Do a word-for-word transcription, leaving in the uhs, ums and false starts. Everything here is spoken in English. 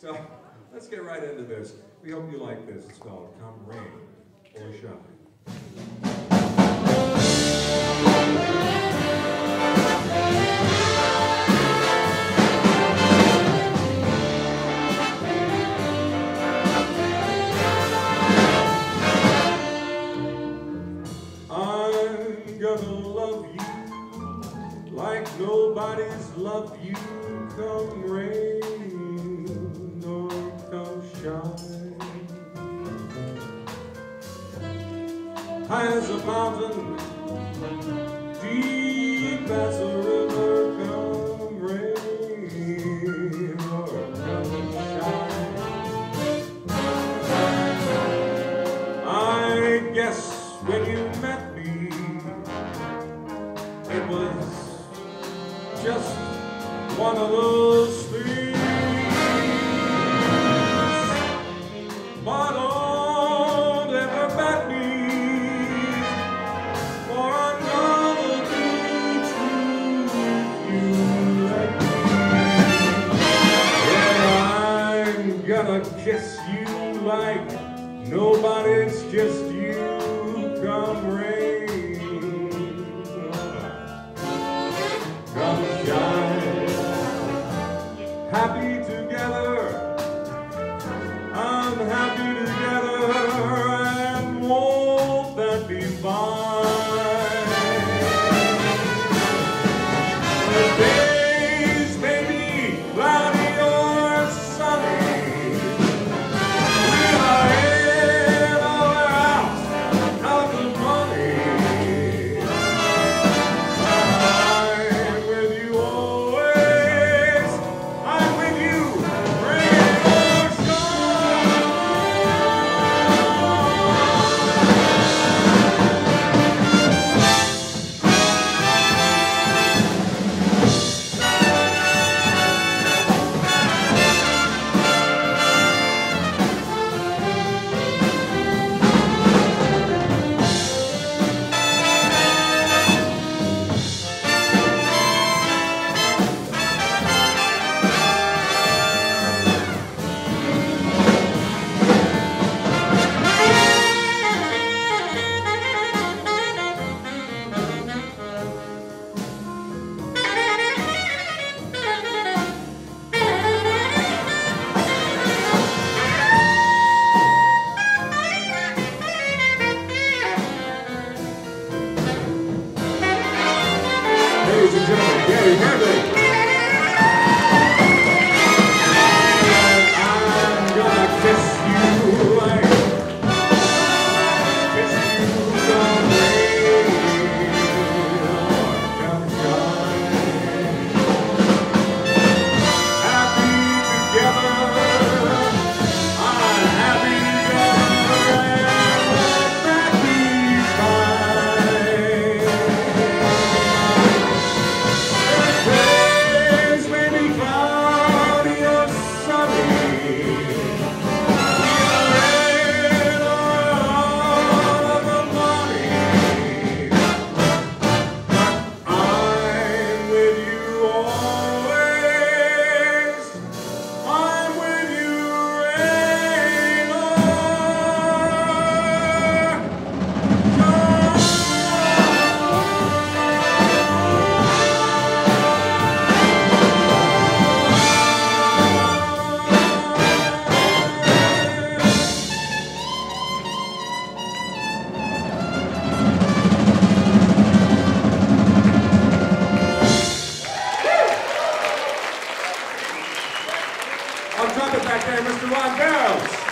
So let's get right into this. We hope you like this. It's called Come Rain or Shine. Nobody's love you, come rain or come shine. High as a mountain, deep as a river, come rain or come shine. I guess when you met me, it was just one of those things, but don't ever back me for another day to you and me. Yeah, I'm gonna kiss you like nobody's kissed you, come rain. Happy together, I'm happy together, and won't that be fine? The days may be cloudy or sunny, we are in or out, out of money. I'm with you always. Ladies and gentlemen, Gary Hamlin. I'm gonna kiss you like, kiss you from rain or come shine. Happy together, I'm happy together, and that'd be fine. On trumpet back there, Mister Ron Barrows.